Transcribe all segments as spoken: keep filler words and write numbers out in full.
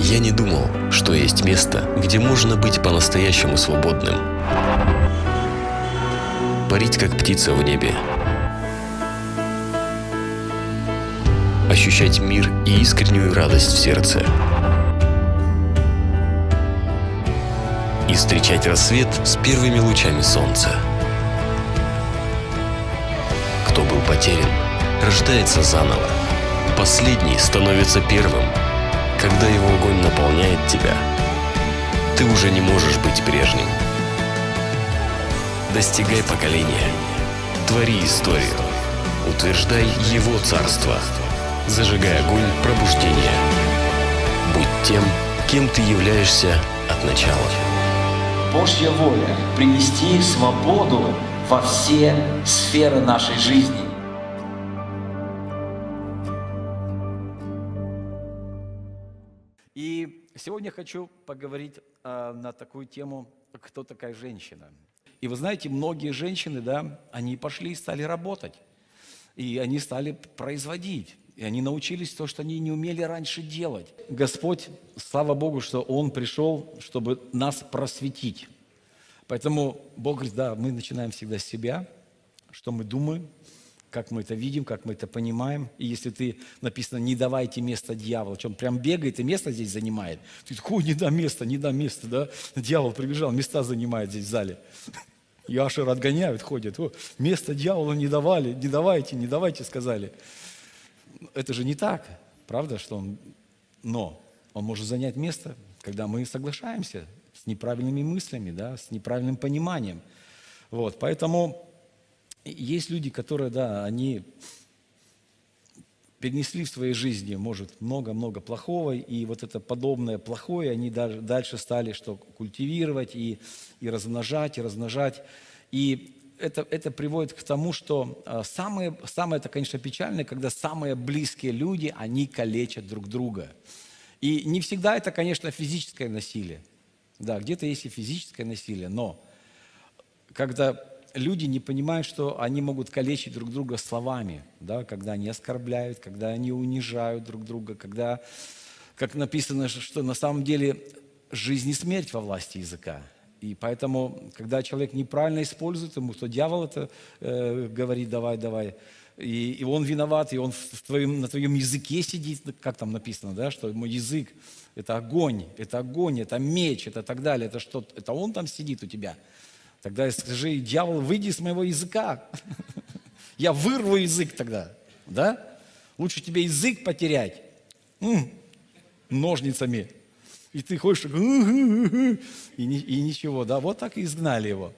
Я не думал, что есть место, где можно быть по-настоящему свободным. Парить, как птица в небе. Ощущать мир и искреннюю радость в сердце. И встречать рассвет с первыми лучами солнца. Кто был потерян, рождается заново. Последний становится первым. Когда его огонь наполняет тебя, ты уже не можешь быть прежним. Достигай поколения. Твори историю. Утверждай его царство. Зажигай огонь пробуждения. Будь тем, кем ты являешься от начала. Божья воля – принести свободу во все сферы нашей жизни. И сегодня хочу поговорить э, на такую тему, кто такая женщина. И вы знаете, многие женщины, да, они пошли и стали работать, и они стали производить. И они научились то, что они не умели раньше делать. Господь, слава Богу, что Он пришел, чтобы нас просветить. Поэтому Бог говорит, да, мы начинаем всегда с себя, что мы думаем, как мы это видим, как мы это понимаем. И если ты, написано, не давайте место дьяволу, что он прям бегает и место здесь занимает. Ты такой, не дам места, не дам места, да? Дьявол прибежал, места занимает здесь в зале. Яшер отгоняют, ходят. О, место дьяволу не давали, не давайте, не давайте, сказали. Это же не так, правда, что он... Но он может занять место, когда мы соглашаемся с неправильными мыслями, да, с неправильным пониманием. Вот, поэтому есть люди, которые, да, они перенесли в своей жизни, может, много-много плохого, и вот это подобное плохое они даже дальше стали что культивировать и, и размножать, и размножать, и... Это, это приводит к тому, что самое, самое это, конечно, печальное, когда самые близкие люди, они калечат друг друга. И не всегда это, конечно, физическое насилие. Да, где-то есть и физическое насилие, но когда люди не понимают, что они могут калечить друг друга словами, да, когда они оскорбляют, когда они унижают друг друга, когда, как написано, что на самом деле жизнь и смерть во власти языка. И поэтому, когда человек неправильно использует, ему что дьявол это э, говорит, давай, давай, и, и он виноват, и он в твоем, на твоем языке сидит, как там написано, да, что мой язык – это огонь, это огонь, это меч, это так далее, это что, это он там сидит у тебя. Тогда скажи, дьявол, выйди с моего языка, я вырву язык тогда, да? Лучше тебе язык потерять ножницами. И ты ходишь, и, и ничего, да, вот так и изгнали его.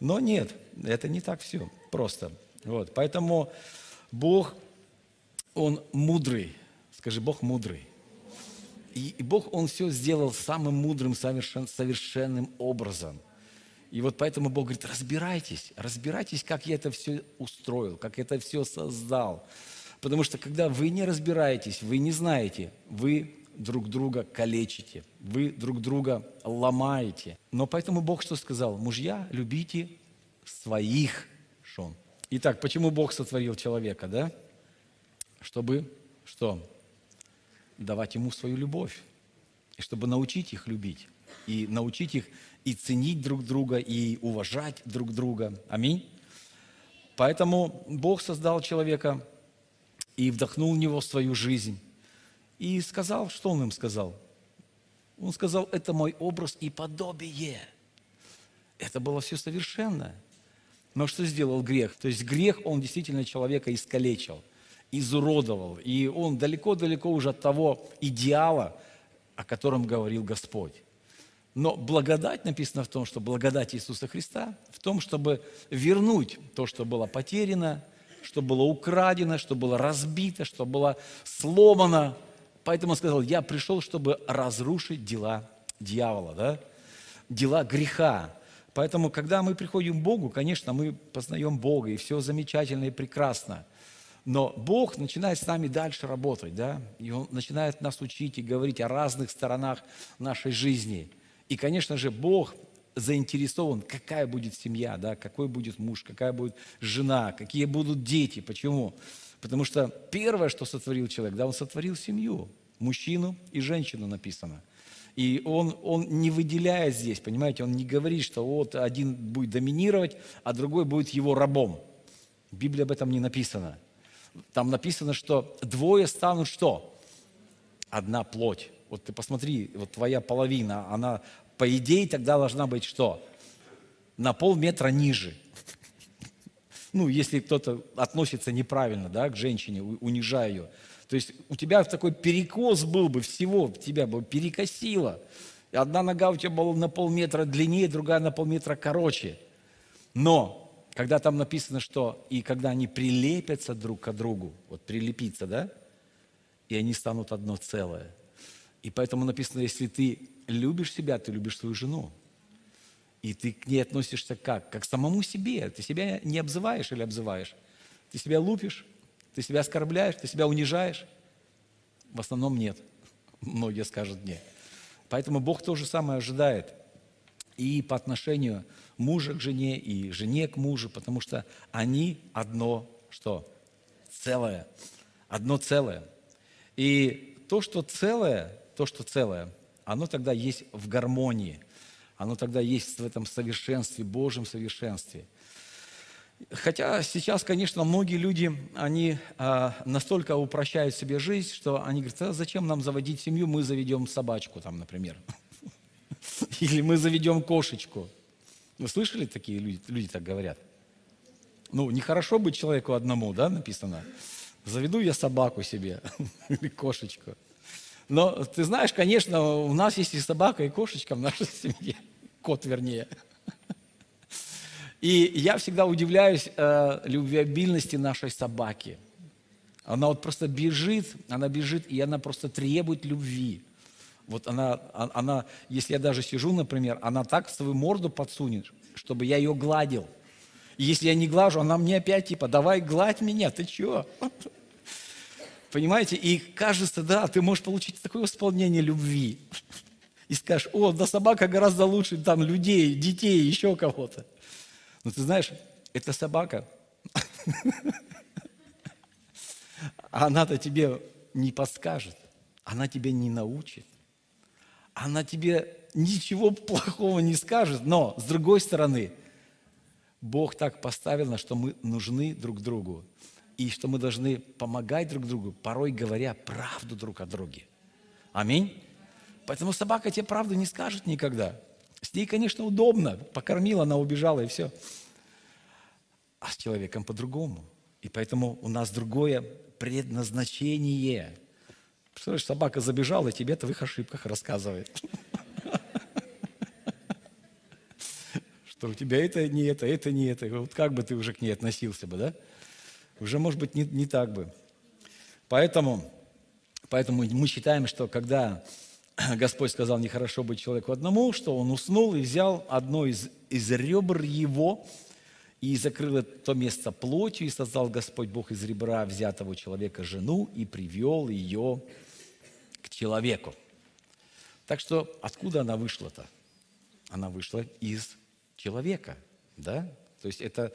Но нет, это не так все просто. Вот. Поэтому Бог, Он мудрый, скажи, Бог мудрый. И Бог, Он все сделал самым мудрым, совершен, совершенным образом. И вот поэтому Бог говорит, разбирайтесь, разбирайтесь, как я это все устроил, как я это все создал. Потому что, когда вы не разбираетесь, вы не знаете, вы... друг друга калечите, вы друг друга ломаете. Но поэтому Бог что сказал? Мужья, любите своих жен. Итак, почему Бог сотворил человека, да? Чтобы что? Давать ему свою любовь. И чтобы научить их любить. И научить их и ценить друг друга, и уважать друг друга. Аминь. Поэтому Бог создал человека и вдохнул в него свою жизнь. И сказал, что он им сказал? Он сказал, это мой образ и подобие. Это было все совершенно. Но что сделал грех? То есть грех, он действительно человека искалечил, изуродовал. И он далеко-далеко уже от того идеала, о котором говорил Господь. Но благодать написана в том, что благодать Иисуса Христа, в том, чтобы вернуть то, что было потеряно, что было украдено, что было разбито, что было сломано. Поэтому он сказал, я пришел, чтобы разрушить дела дьявола, да? Дела греха. Поэтому, когда мы приходим к Богу, конечно, мы познаем Бога, и все замечательно и прекрасно. Но Бог начинает с нами дальше работать, да? И Он начинает нас учить и говорить о разных сторонах нашей жизни. И, конечно же, Бог заинтересован, какая будет семья, да? Какой будет муж, какая будет жена, какие будут дети. Почему? Потому что первое, что сотворил человек, да, он сотворил семью. мужчину и женщину написано. И он, он не выделяет здесь, понимаете, он не говорит, что вот один будет доминировать, а другой будет его рабом. В Библии об этом не написано. Там написано, что двое станут что? Одна плоть. Вот ты посмотри, вот твоя половина, она, по идее, тогда должна быть что? На полметра ниже. Ну, если кто-то относится неправильно, да, к женщине, унижая ее. То есть у тебя такой перекос был бы всего, тебя бы перекосило. Одна нога у тебя была на полметра длиннее, другая на полметра короче. Но когда там написано, что и когда они прилепятся друг к другу, вот прилепиться, да, и они станут одно целое. И поэтому написано, если ты любишь себя, ты любишь свою жену. И ты к ней относишься как? Как к самому себе. Ты себя не обзываешь или обзываешь. Ты себя лупишь, ты себя оскорбляешь, ты себя унижаешь. В основном нет. Многие скажут нет. Поэтому Бог то же самое ожидает. И по отношению мужа к жене, и жене к мужу, потому что они одно что? Целое. Одно целое. И то, что целое, то, что целое, оно тогда есть в гармонии. Оно тогда есть в этом совершенстве, Божьем совершенстве. Хотя сейчас, конечно, многие люди, они а, настолько упрощают себе жизнь, что они говорят, а зачем нам заводить семью, мы заведем собачку, там, например. Или мы заведем кошечку. Вы слышали, такие люди, люди так говорят? Ну, нехорошо быть человеку одному, да, написано. Заведу я собаку себе или кошечку. Но ты знаешь, конечно, у нас есть и собака, и кошечка в нашей семье. Кот, вернее. И я всегда удивляюсь э, любвеобильности нашей собаки. Она вот просто бежит, она бежит, и она просто требует любви. Вот она, она, если я даже сижу, например, она так свою морду подсунет, чтобы я ее гладил. И если я не глажу, она мне опять типа, давай гладь меня, ты чего? Понимаете? И кажется, да, ты можешь получить такое исполнение любви. И скажешь, о, да собака гораздо лучше там людей, детей, еще кого-то. Но ты знаешь, эта собака, она-то тебе не подскажет, она тебя не научит, она тебе ничего плохого не скажет. Но, с другой стороны, Бог так поставил, что мы нужны друг другу. И что мы должны помогать друг другу, порой говоря правду друг о друге. Аминь. Поэтому собака тебе правду не скажет никогда. С ней, конечно, удобно. Покормила, она убежала, и все. А с человеком по-другому. И поэтому у нас другое предназначение. Представляешь, собака забежала, и тебе о твоих ошибках рассказывает. Что у тебя это не это, это не это. Вот как бы ты уже к ней относился бы, да? Уже, может быть, не, не так бы. Поэтому, поэтому мы считаем, что когда Господь сказал, нехорошо быть человеку одному, что Он уснул и взял одно из, из ребр его и закрыл то место плотью, и создал Господь Бог из ребра взятого человека жену и привел ее к человеку. Так что откуда она вышла-то? Она вышла из человека, да? То есть это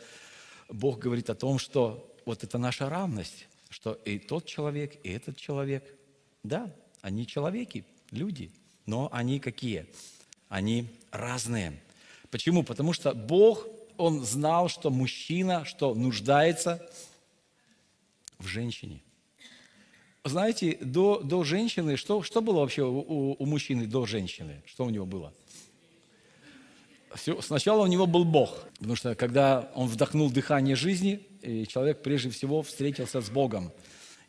Бог говорит о том, что вот это наша равность, что и тот человек, и этот человек, да, они человеки, люди, но они какие? Они разные. Почему? Потому что Бог, Он знал, что мужчина, что нуждается в женщине. Знаете, до, до женщины, что, что было вообще у, у, у мужчины до женщины? Что у него было? Все, сначала у него был Бог, потому что когда он вдохнул дыхание жизни, человек прежде всего встретился с Богом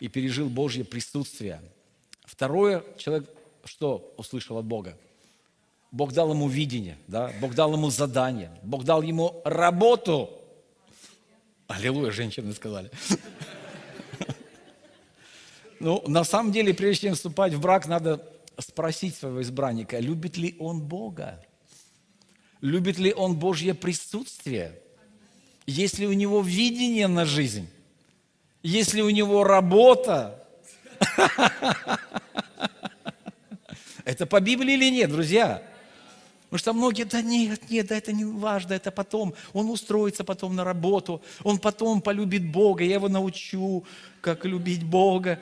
и пережил Божье присутствие. Второе, человек что услышал от Бога? Бог дал ему видение, да? Бог дал ему задание, Бог дал ему работу. Аллилуйя, женщины сказали. Ну, на самом деле, прежде чем вступать в брак, надо спросить своего избранника, любит ли он Бога? Любит ли он Божье присутствие? Есть ли у него видение на жизнь? Есть ли у него работа? Это по Библии или нет, друзья? Потому что многие, да нет, нет, да это не важно, это потом. Он устроится потом на работу, он потом полюбит Бога, я его научу, как любить Бога,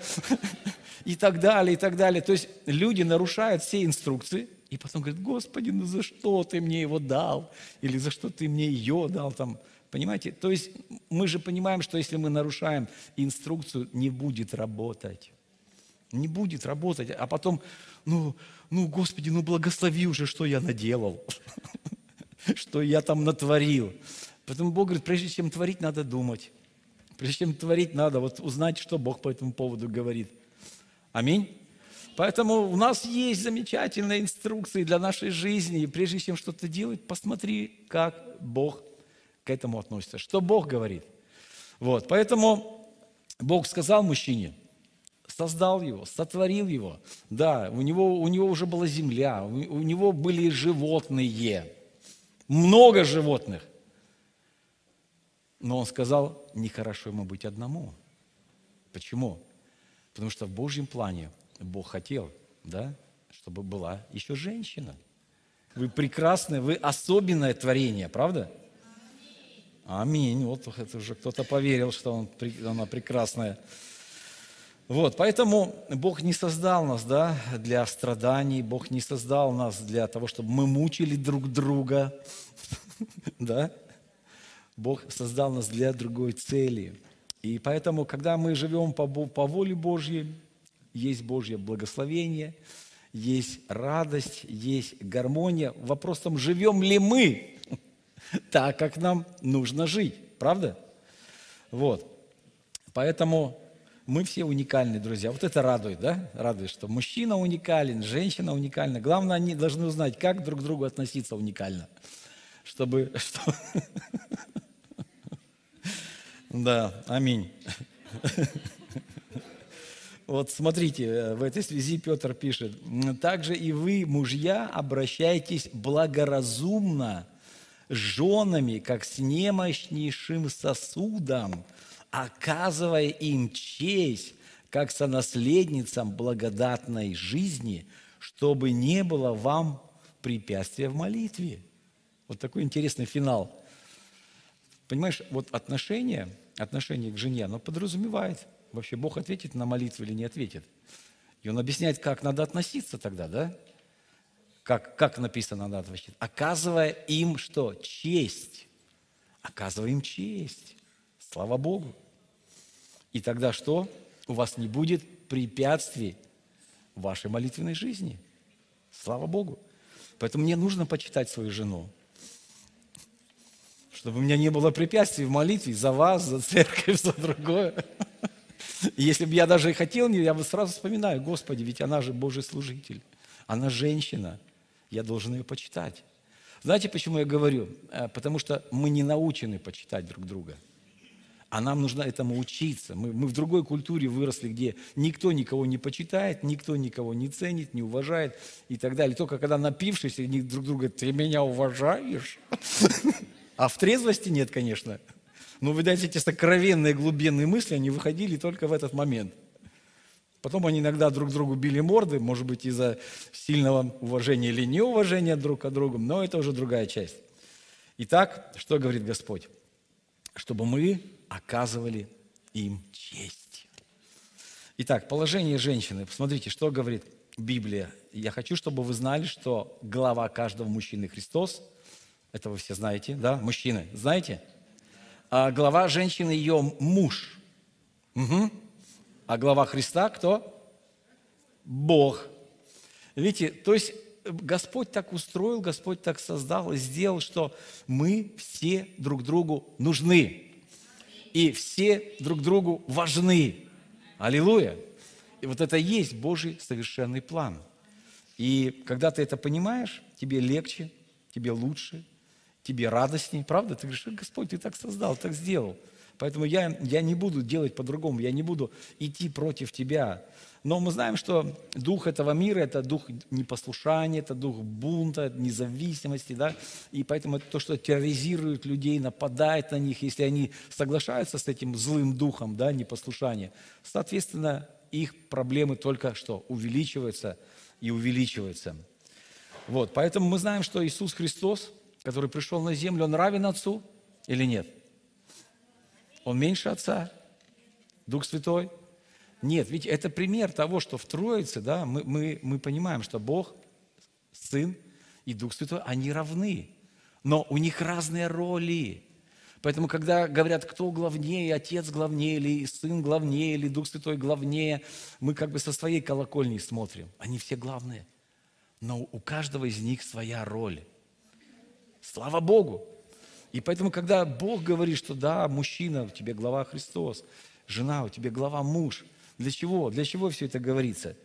и так далее, и так далее. То есть люди нарушают все инструкции, и потом говорят: Господи, ну за что ты мне его дал? Или за что ты мне ее дал? Там, понимаете? То есть мы же понимаем, что если мы нарушаем инструкцию, не будет работать. Не будет работать. А потом, ну, ну Господи, ну благослови уже, что я наделал, что я там натворил. Поэтому Бог говорит, прежде чем творить, надо думать. Прежде чем творить, надо вот узнать, что Бог по этому поводу говорит. Аминь. Поэтому у нас есть замечательные инструкции для нашей жизни. И прежде чем что-то делать, посмотри, как Бог к этому относится. Что Бог говорит. Вот. Поэтому Бог сказал мужчине, создал его, сотворил его. Да, у него, у него уже была земля, у, у него были животные. Много животных. Но он сказал, нехорошо ему быть одному. Почему? Потому что в Божьем плане Бог хотел, да, чтобы была еще женщина. Вы прекрасное, вы особенное творение, правда? Аминь. Вот это уже кто-то поверил, что он, она прекрасная. Вот, поэтому Бог не создал нас, да, для страданий, Бог не создал нас для того, чтобы мы мучили друг друга, да? Бог создал нас для другой цели. И поэтому, когда мы живем по, по воле Божьей, есть Божье благословение, есть радость, есть гармония. Вопрос в том, живем ли мы так, как нам нужно жить. Правда? Вот. Поэтому мы все уникальны, друзья. Вот это радует, да? Радует, что мужчина уникален, женщина уникальна. Главное, они должны узнать, как друг к другу относиться уникально. Чтобы... Да, аминь. Вот смотрите, в этой связи Петр пишет, «Также и вы, мужья, обращайтесь благоразумно с женами, как с немощнейшим сосудом, оказывая им честь, как сонаследницам благодатной жизни, чтобы не было вам препятствия в молитве». Вот такой интересный финал. Понимаешь, вот отношение, отношение к жене, оно подразумевает, вообще Бог ответит на молитву или не ответит. И Он объясняет, как надо относиться тогда, да? Как, как написано, надо отвечать. Оказывая им что? Честь. Оказывая им честь. Слава Богу. И тогда что? У вас не будет препятствий в вашей молитвенной жизни. Слава Богу. Поэтому мне нужно почитать свою жену. Чтобы у меня не было препятствий в молитве за вас, за церковь, за другое. Если бы я даже и хотел, я бы сразу вспоминаю, Господи, ведь она же Божий служитель, она женщина, я должен ее почитать. Знаете, почему я говорю? Потому что мы не научены почитать друг друга, а нам нужно этому учиться. Мы, мы в другой культуре выросли, где никто никого не почитает, никто никого не ценит, не уважает и так далее. Только когда напившись, друг друга, ты меня уважаешь? А в трезвости нет, конечно. Но, видать, эти сокровенные глубинные мысли, они выходили только в этот момент. Потом они иногда друг другу били морды, может быть, из-за сильного уважения или неуважения друг к другу, но это уже другая часть. Итак, что говорит Господь? Чтобы мы оказывали им честь. Итак, положение женщины. Посмотрите, что говорит Библия. Я хочу, чтобы вы знали, что глава каждого мужчины Христос. Это вы все знаете, да? Мужчины, знаете? А глава женщины ее муж. Угу. А глава Христа кто? Бог. Видите, то есть Господь так устроил, Господь так создал и сделал, что мы все друг другу нужны. И все друг другу важны. Аллилуйя! И вот это и есть Божий совершенный план. И когда ты это понимаешь, тебе легче, тебе лучше, тебе радостней, правда? Ты говоришь, Господь, ты так создал, так сделал. Поэтому я, я не буду делать по-другому, я не буду идти против тебя. Но мы знаем, что дух этого мира – это дух непослушания, это дух бунта, независимости, да? И поэтому это то, что терроризирует людей, нападает на них, если они соглашаются с этим злым духом, да, непослушания. Соответственно, их проблемы только что увеличиваются и увеличиваются. Вот, поэтому мы знаем, что Иисус Христос, который пришел на землю, Он равен Отцу или нет? Он меньше Отца? Дух Святой? Нет, ведь это пример того, что в Троице, да, мы, мы, мы понимаем, что Бог, Сын и Дух Святой, они равны, но у них разные роли. Поэтому, когда говорят, кто главнее, Отец главнее, или Сын главнее, или Дух Святой главнее, мы как бы со своей колокольни смотрим. Они все главные. Но у каждого из них своя роль. Слава Богу! И поэтому, когда Бог говорит, что да, мужчина, у тебя глава Христос, жена, у тебя глава муж. Для чего? Для чего все это говорится?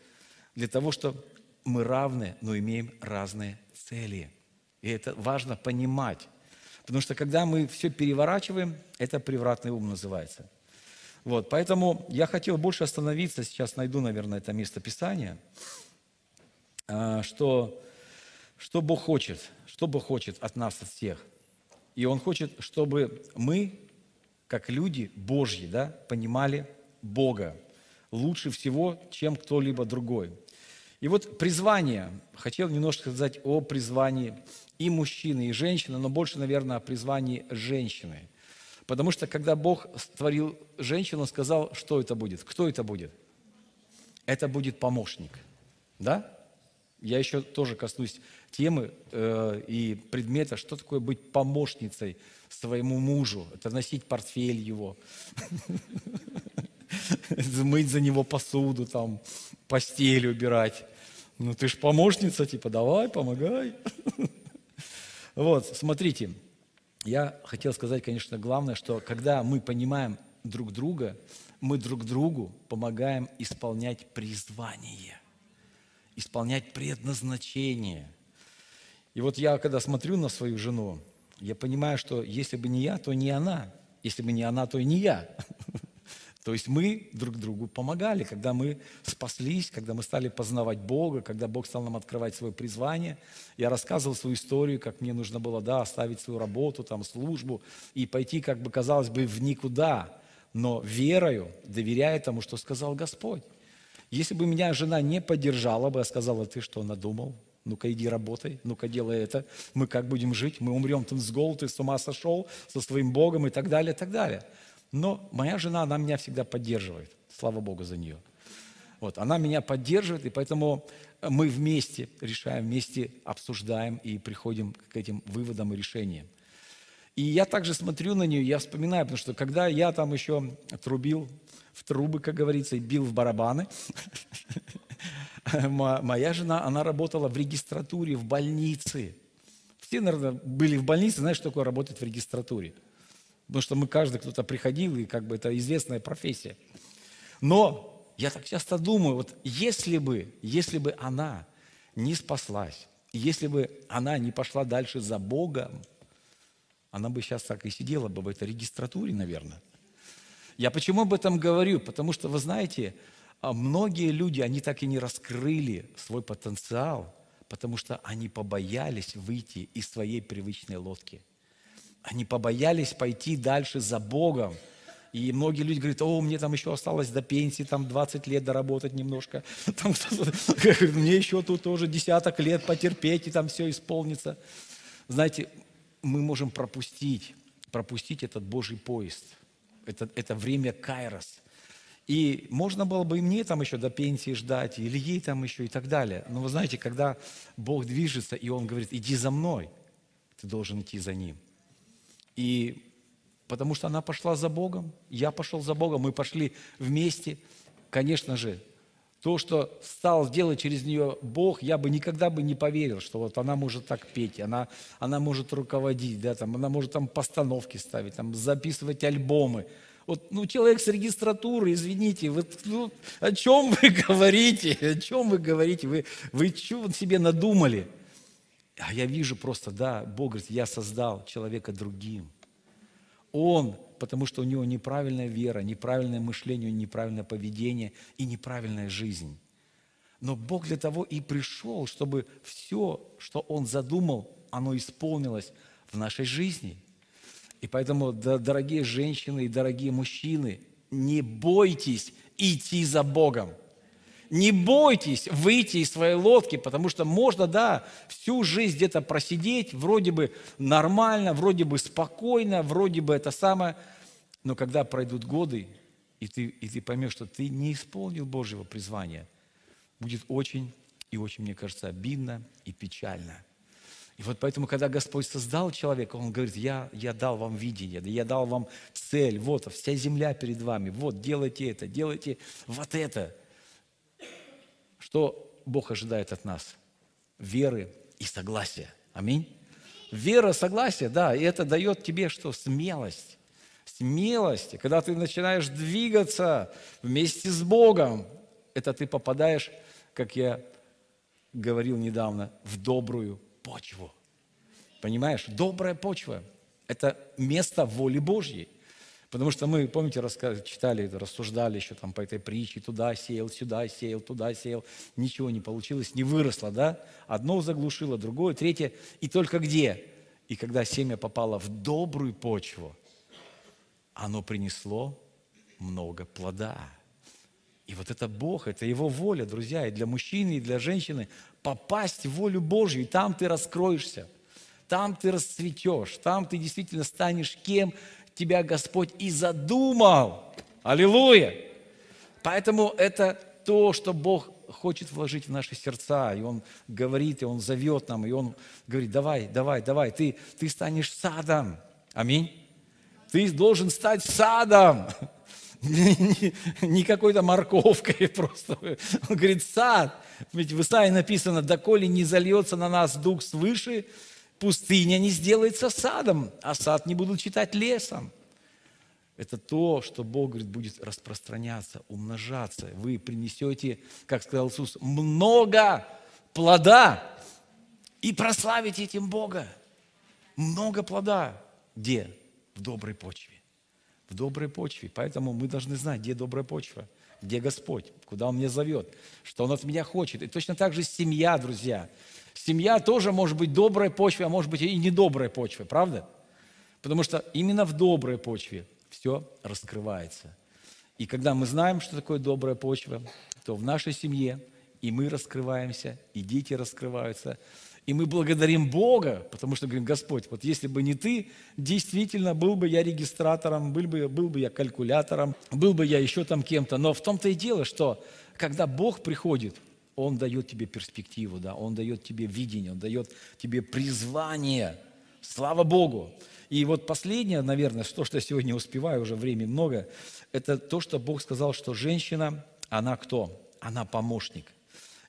Для того, чтобы мы равны, но имеем разные цели. И это важно понимать. Потому что, когда мы все переворачиваем, это превратный ум называется. Вот, поэтому я хотел больше остановиться, сейчас найду, наверное, это место Писания, что, что Бог хочет, что Бог хочет от нас, от всех. И Он хочет, чтобы мы, как люди Божьи, да, понимали Бога лучше всего, чем кто-либо другой. И вот призвание, хотел немножко сказать о призвании и мужчины, и женщины, но больше, наверное, о призвании женщины. Потому что, когда Бог створил женщину, Он сказал, что это будет, кто это будет? Это будет помощник, да? Я еще тоже коснусь темы э, и предмета, что такое быть помощницей своему мужу. Это носить портфель его, мыть за него посуду, там, постель убирать. Ну, ты ж помощница, типа, давай, помогай. Вот, смотрите, я хотел сказать, конечно, главное, что когда мы понимаем друг друга, мы друг другу помогаем исполнять призвание, исполнять предназначение. И вот я, когда смотрю на свою жену, я понимаю, что если бы не я, то не она, если бы не она, то и не я. То есть мы друг другу помогали, когда мы спаслись, когда мы стали познавать Бога, когда Бог стал нам открывать свое призвание. Я рассказывал свою историю, как мне нужно было, да, оставить свою работу, там, службу и пойти, как бы, казалось бы, в никуда, но верою, доверяя тому, что сказал Господь. Если бы меня жена не поддержала бы, а сказала, ты что, надумал? Ну-ка иди работай, ну-ка делай это, мы как будем жить, мы умрем там с голоду, ты с ума сошел со своим Богом и так далее, и так далее. Но моя жена, она меня всегда поддерживает. Слава Богу за нее. Вот, она меня поддерживает, и поэтому мы вместе решаем, вместе обсуждаем и приходим к этим выводам и решениям. И я также смотрю на нее, я вспоминаю, потому что когда я там еще трубил в трубы, как говорится, и бил в барабаны, моя жена, она работала в регистратуре, в больнице. Все, наверное, были в больнице, знаешь, что такое работать в регистратуре. Потому что мы каждый, кто-то приходил, и как бы это известная профессия. Но я так часто думаю, вот если бы, если бы она не спаслась, если бы она не пошла дальше за Богом, она бы сейчас так и сидела бы в этой регистратуре, наверное. Я почему об этом говорю? Потому что, вы знаете, многие люди, они так и не раскрыли свой потенциал, потому что они побоялись выйти из своей привычной лодки. Они побоялись пойти дальше за Богом. И многие люди говорят, о, мне там еще осталось до пенсии, там двадцать лет доработать немножко. Там, мне еще тут тоже десяток лет потерпеть, и там все исполнится. Знаете, мы можем пропустить, пропустить этот Божий поезд. Это, это время Кайрос. И можно было бы и мне там еще до пенсии ждать, или ей там еще и так далее. Но вы знаете, когда Бог движется, и Он говорит, иди за мной, ты должен идти за Ним. И потому что она пошла за Богом, я пошел за Богом, мы пошли вместе. Конечно же, то, что стал делать через нее Бог, я бы никогда бы не поверил, что вот она может так петь, она, она может руководить, да, там, она может там постановки ставить, там, записывать альбомы. Вот, ну, человек с регистратуры, извините, вы, ну, о чем вы говорите? О чем вы говорите? Вы, вы что себе надумали? А я вижу просто, да, Бог говорит, я создал человека другим. Он, потому что у него неправильная вера, неправильное мышление, неправильное поведение и неправильная жизнь. Но Бог для того и пришел, чтобы все, что Он задумал, оно исполнилось в нашей жизни. И поэтому, дорогие женщины и дорогие мужчины, не бойтесь идти за Богом. Не бойтесь выйти из своей лодки, потому что можно, да, всю жизнь где-то просидеть, вроде бы нормально, вроде бы спокойно, вроде бы это самое. Но когда пройдут годы, и ты, и ты поймешь, что ты не исполнил Божьего призвания, будет очень и очень, мне кажется, обидно и печально. И вот поэтому, когда Господь создал человека, Он говорит: я, я дал вам видение, я дал вам цель, вот вся земля перед вами, вот делайте это, делайте вот это. Что Бог ожидает от нас? Веры и согласия. Аминь. Вера, согласие, да, и это дает тебе что? Смелость. Смелость, когда ты начинаешь двигаться вместе с Богом, это ты попадаешь, как я говорил недавно, в добрую почву. Понимаешь? Добрая почва – это место воли Божьей. Потому что мы, помните, читали, рассуждали еще там по этой притче, туда сеял, сюда сеял, туда сеял, ничего не получилось, не выросло, да? Одно заглушило, другое, третье, и только где? И когда семя попало в добрую почву, оно принесло много плода. И вот это Бог, это Его воля, друзья, и для мужчины, и для женщины попасть в волю Божью, и там ты раскроешься, там ты расцветешь, там ты действительно станешь кем тебя Господь и задумал. Аллилуйя! Поэтому это то, что Бог хочет вложить в наши сердца, и Он говорит, и Он зовет нам, и Он говорит: давай, давай, давай, ты, ты станешь садом. Аминь. Ты должен стать садом. Не какой-то морковкой просто. Он говорит: сад. Ведь в Исаии написано: доколе не зальется на нас дух свыше, пустыня не сделается садом, а сад не будут считать лесом. Это то, что Бог говорит, будет распространяться, умножаться. Вы принесете, как сказал Иисус, много плода и прославите этим Бога. Много плода. Где? В доброй почве. В доброй почве. Поэтому мы должны знать, где добрая почва, где Господь, куда Он меня зовет, что Он от меня хочет. И точно так же семья, друзья. Семья тоже может быть доброй почвой, а может быть и недоброй почвой, правда? Потому что именно в доброй почве все раскрывается. И когда мы знаем, что такое добрая почва, то в нашей семье и мы раскрываемся, и дети раскрываются. И мы благодарим Бога, потому что говорим: Господь, вот если бы не Ты, действительно, был бы я регистратором, был бы, был бы я калькулятором, был бы я еще там кем-то. Но в том-то и дело, что когда Бог приходит, Он дает тебе перспективу, да? Он дает тебе видение, Он дает тебе призвание. Слава Богу! И вот последнее, наверное, то, что я сегодня успеваю, уже времени много, это то, что Бог сказал, что женщина, она кто? Она помощник.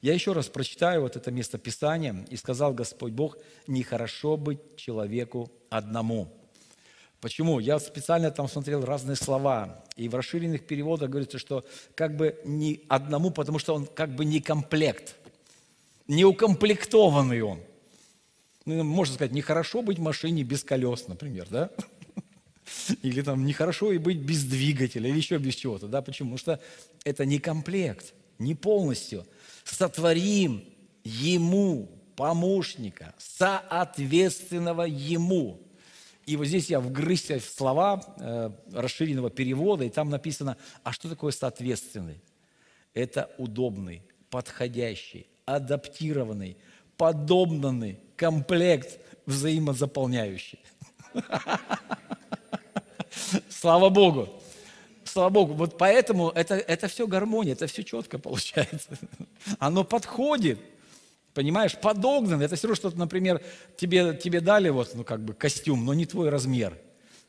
Я еще раз прочитаю вот это место Писания. «И сказал Господь Бог: нехорошо быть человеку одному». Почему? Я специально там смотрел разные слова. И в расширенных переводах говорится, что как бы не одному, потому что он как бы не комплект. Не укомплектованный он. Ну, можно сказать, нехорошо быть в машине без колес, например, да? Или там нехорошо и быть без двигателя, или еще без чего-то, да? Почему? Потому что это не комплект, не полностью. Сотворим Ему помощника, соответственного Ему. И вот здесь я вгрызся в слова э, расширенного перевода, и там написано, а что такое соответственный? Это удобный, подходящий, адаптированный, подобнанный комплект, взаимозаполняющий. Слава Богу! Слава Богу, вот поэтому это, это все гармония, это все четко получается. Оно подходит, понимаешь, подогнано. Это все равно, что, например, тебе, тебе дали вот, ну, как бы костюм, но не твой размер.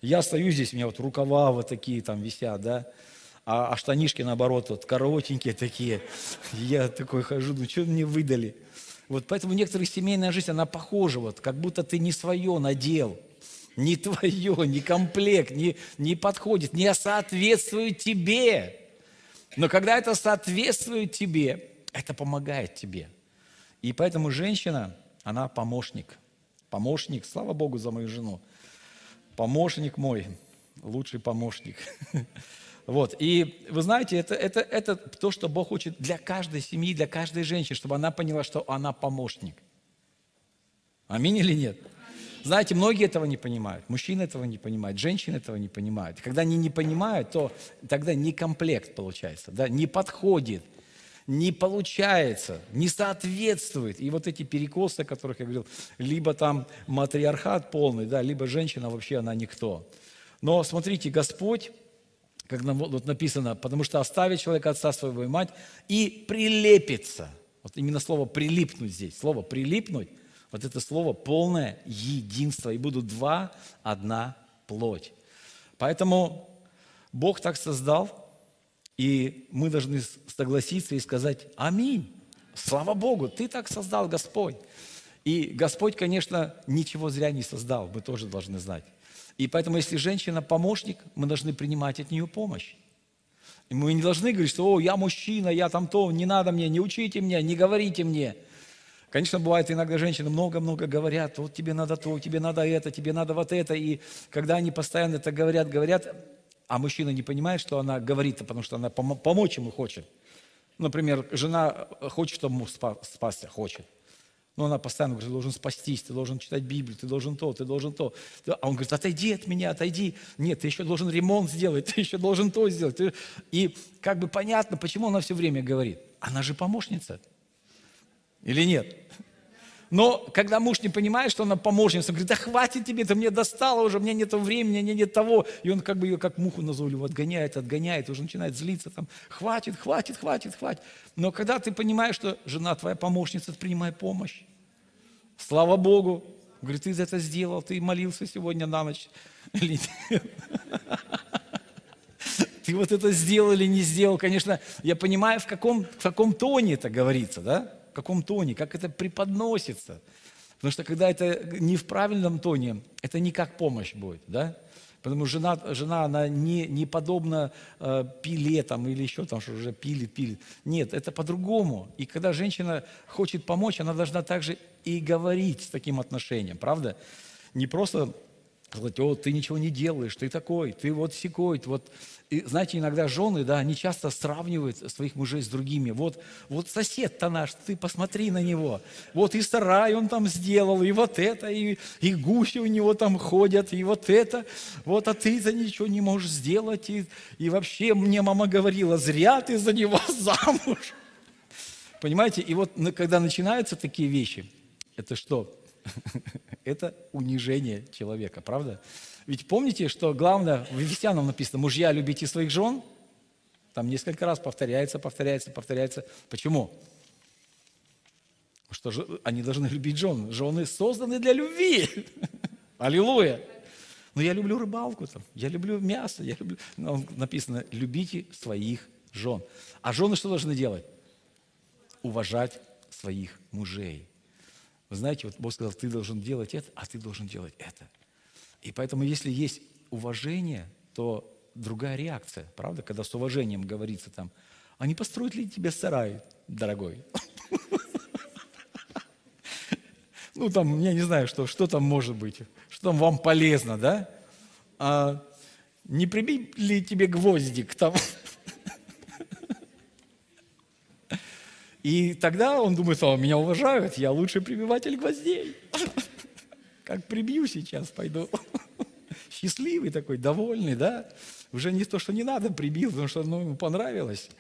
Я стою здесь, у меня вот рукава вот такие там висят, да, а, а штанишки, наоборот, вот коротенькие такие. Я такой хожу, ну, что мне выдали? Вот поэтому некоторая семейная жизнь, она похожа, вот, как будто ты не свое надел. Не твое, не комплект, не, не подходит, не соответствует тебе. Но когда это соответствует тебе, это помогает тебе. И поэтому женщина, она помощник. Помощник, слава Богу за мою жену. Помощник мой, лучший помощник. Вот. И вы знаете, это, это, это то, что Бог хочет для каждой семьи, для каждой женщины, чтобы она поняла, что она помощник. Аминь или нет? Знаете, многие этого не понимают, мужчины этого не понимают, женщины этого не понимают. Когда они не понимают, то тогда не комплект получается, да, не подходит, не получается, не соответствует. И вот эти перекосы, о которых я говорил, либо там матриархат полный, да, либо женщина вообще она никто. Но смотрите, Господь, как нам вот написано, потому что оставит человека отца своего и мать и прилепится. Вот именно слово «прилипнуть» здесь. Слово «прилипнуть» – вот это слово полное единство. И будут два, одна плоть. Поэтому Бог так создал, и мы должны согласиться и сказать «Аминь». Слава Богу, Ты так создал, Господь. И Господь, конечно, ничего зря не создал, мы тоже должны знать. И поэтому, если женщина помощник, мы должны принимать от нее помощь. И мы не должны говорить, что «О, я мужчина, я там то, не надо мне, не учите мне, не говорите мне». Конечно, бывает иногда женщины много-много говорят, вот тебе надо то, тебе надо это, тебе надо вот это. И когда они постоянно это говорят, говорят, а мужчина не понимает, что она говорит, потому что она пом- помочь ему хочет. Например, жена хочет, чтобы муж спа- спасся, хочет. Но она постоянно говорит, ты должен спастись, ты должен читать Библию, ты должен то, ты должен то. А он говорит, отойди от меня, отойди. Нет, ты еще должен ремонт сделать, ты еще должен то сделать. И как бы понятно, почему она все время говорит. Она же помощница. Или нет? Но когда муж не понимает, что она помощница, он говорит, да хватит тебе, ты мне достала уже, мне нет времени, мне нет того. И он как бы ее как муху назову, отгоняет, отгоняет, уже начинает злиться. Там, хватит, хватит, хватит, хватит. Но когда ты понимаешь, что жена твоя помощница, принимай помощь. Слава Богу. Говорит, ты это сделал, ты молился сегодня на ночь. Ты вот это сделал или не сделал. Конечно, я понимаю, в каком, в каком тоне это говорится, да? В каком тоне, как это преподносится. Потому что когда это не в правильном тоне, это не как помощь будет, да? Потому что жена, жена она не, не подобна э, пиле там, или еще там, что уже пилит, пилит. Нет, это по-другому. И когда женщина хочет помочь, она должна также и говорить с таким отношением, правда? Не просто сказать, о, ты ничего не делаешь, ты такой, ты вот сякой, вот. И, знаете, иногда жены, да, они часто сравнивают своих мужей с другими. Вот, вот сосед-то наш, ты посмотри на него. Вот и сарай он там сделал, и вот это, и, и гуси у него там ходят, и вот это. Вот, а ты за ничего не можешь сделать. И, и вообще мне мама говорила, зря ты за него замуж. Понимаете, и вот когда начинаются такие вещи, это что? Это унижение человека, правда? Ведь помните, что главное, в Ефесянам написано, мужья, любите своих жен. Там несколько раз повторяется, повторяется, повторяется. Почему? Потому что они должны любить жен. Жены созданы для любви. Аллилуйя. Но я люблю рыбалку, там, я люблю мясо, я люблю... Но написано, любите своих жен. А жены что должны делать? Уважать своих мужей. Вы знаете, вот Бог сказал, ты должен делать это, а ты должен делать это. И поэтому, если есть уважение, то другая реакция, правда? Когда с уважением говорится там, а не построят ли тебе сарай, дорогой? Ну, там, я не знаю, что там может быть, что там вам полезно, да? Не прибить ли тебе гвоздик там? И тогда он думает, что меня уважают, я лучший прибиватель гвоздей. Как прибью сейчас, пойду. Счастливый такой, довольный, да? Уже не то, что не надо, прибил, потому что ну, ему понравилось.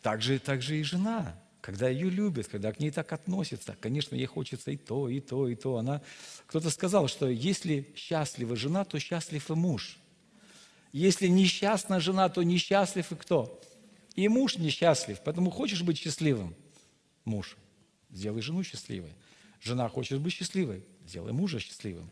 Так же, так же и жена, когда ее любят, когда к ней так относятся. Конечно, ей хочется и то, и то, и то. Она... Кто-то сказал, что если счастлива жена, то счастлив и муж. Если несчастна жена, то несчастлив и кто? И муж несчастлив, поэтому хочешь быть счастливым? Муж, сделай жену счастливой. Жена хочет быть счастливой, сделай мужа счастливым.